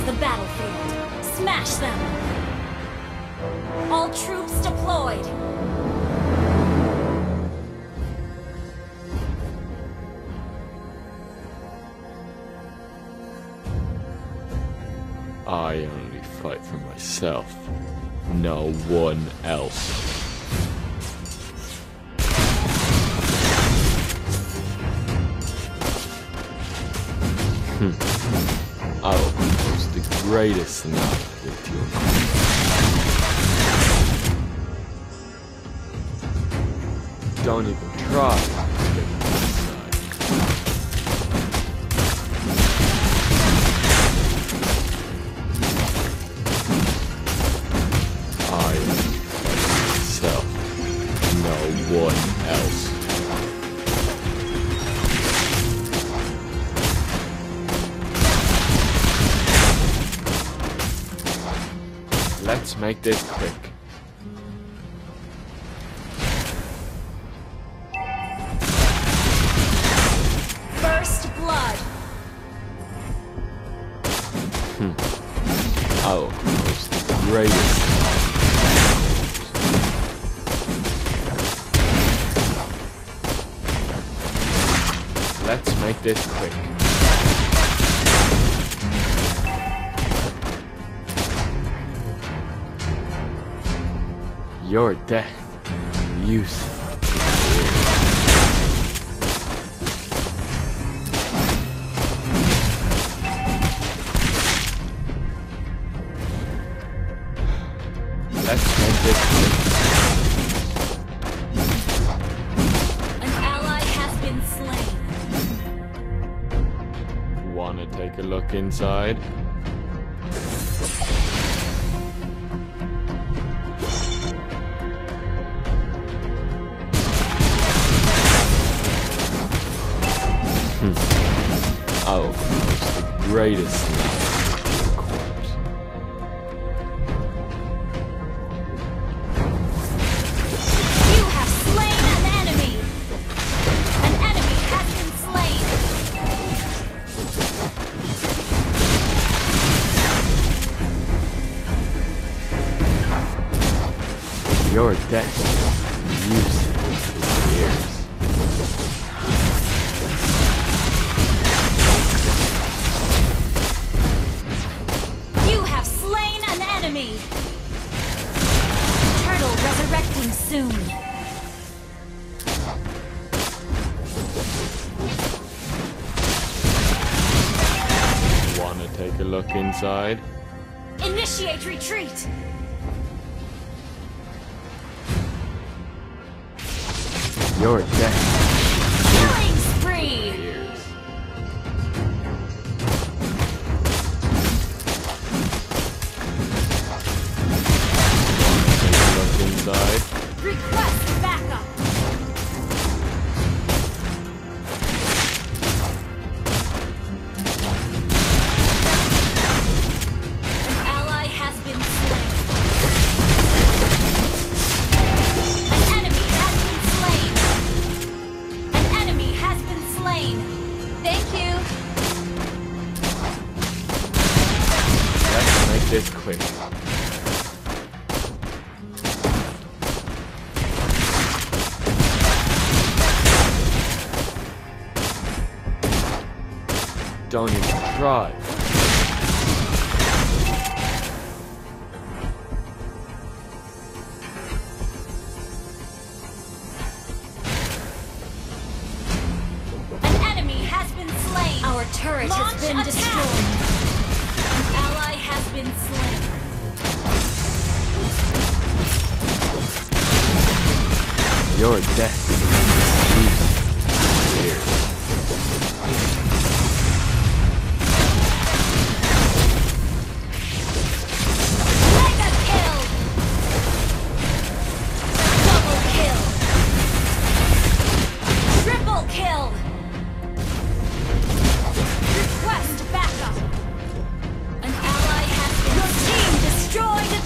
invades the battlefield. Smash them! All troops deployed! I only fight for myself, no one else. I will propose the greatest night with your company. Don't even try to get it inside. I am myself, no one else. Let's make this quick. First blood. I will propose the greatest. Let's make this quick. Your death, useless. Let's make this quick. An ally has been slain. Wanna take a look inside? I will propose the greatest night of corpse. You have slain an enemy! An enemy has been slain! Your death is useless for years. Turtle resurrecting soon. Wanna take a look inside? Initiate retreat. You're dead. Killing spree. Request backup! An ally has been slain. An enemy has been slain. An enemy has been slain. Thank you. Let's make this quick. Don't even try. An enemy has been slain. Our turret has been destroyed. An ally has been slain. Your death is here.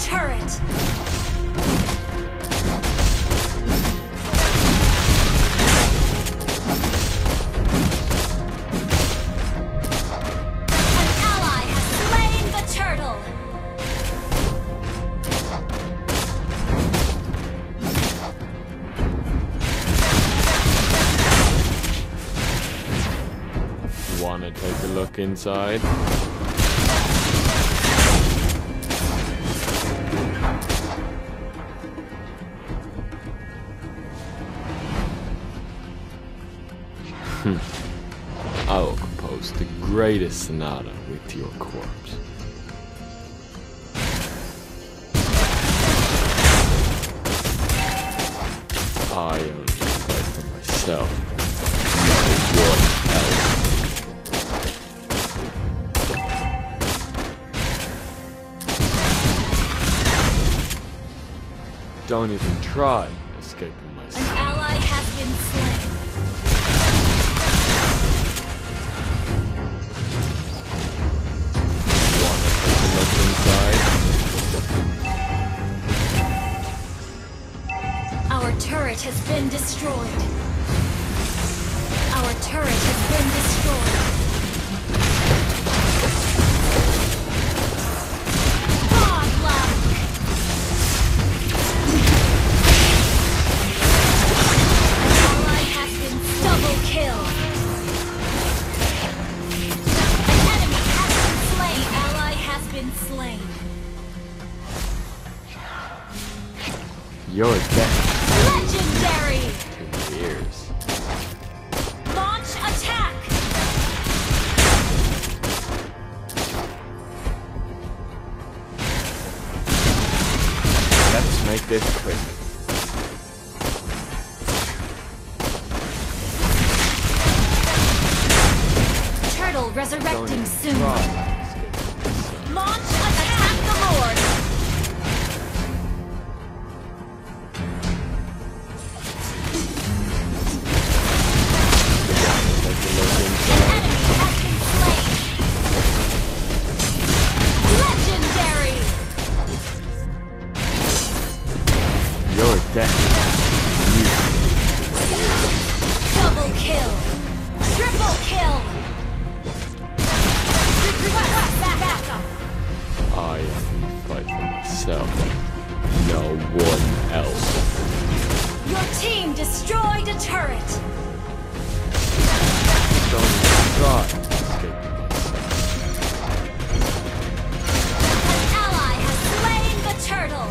Turret! want to take a look inside? I will compose the greatest sonata with your corpse. I only play for myself. Don't even try escaping myself. An ally has been slain. Our turret has been destroyed. Our turret has been destroyed. You're dead. Legendary! 2 years. Launch attack! Let's make this quick. Turtle resurrecting soon. Launch attack the Lord! Double kill! Triple kill! I fight for myself. No one else. Your team destroyed a turret! Don't try to escape myself. An ally has slain the turtle!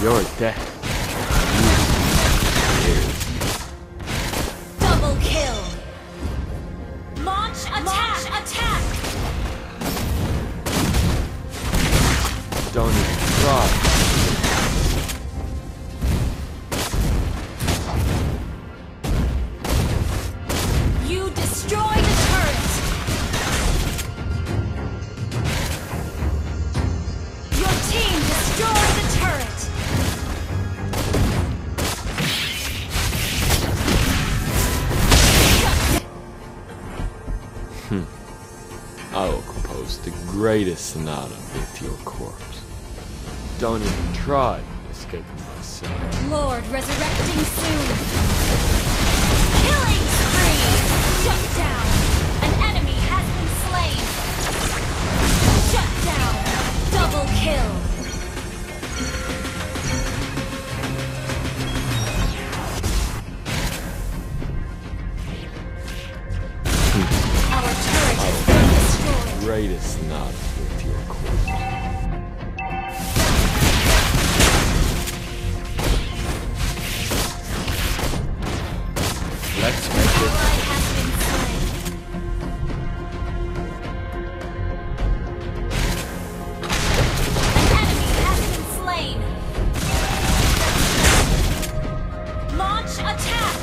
You're dead. Double kill. Launch attack. Launch attack. Don't even try. You destroyed the turret. Your team destroyed the turret. I will compose the greatest sonata with your corpse. Don't even try escaping myself. Lord resurrecting soon. Killing spree! Shut down! An enemy has been slain! Shut down! Double kill! Greatest knot with your corpse. Let's make it. An enemy has been slain. Launch attack.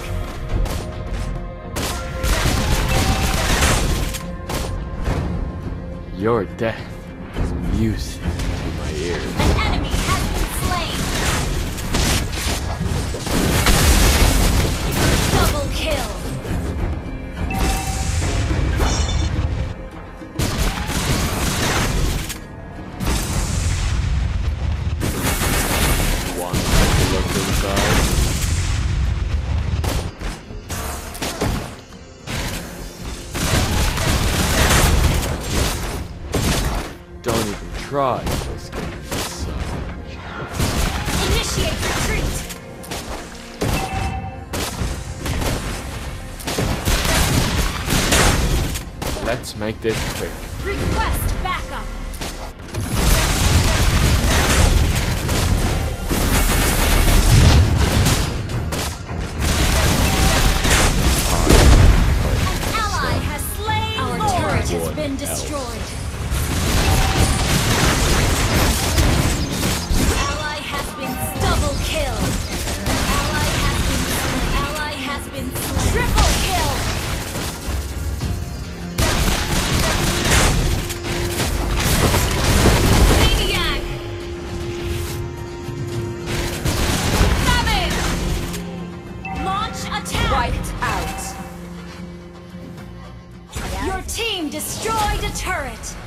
Your death is music to my ears. An enemy has been slain! Double kill! try. This game sucks. Initiate retreat. Let's make this quick. Request backup. Been destroyed. Ally has been double killed. Ally has been triple killed. Maniac. Savage. Launch attack. Wiped out. Your team destroyed a turret!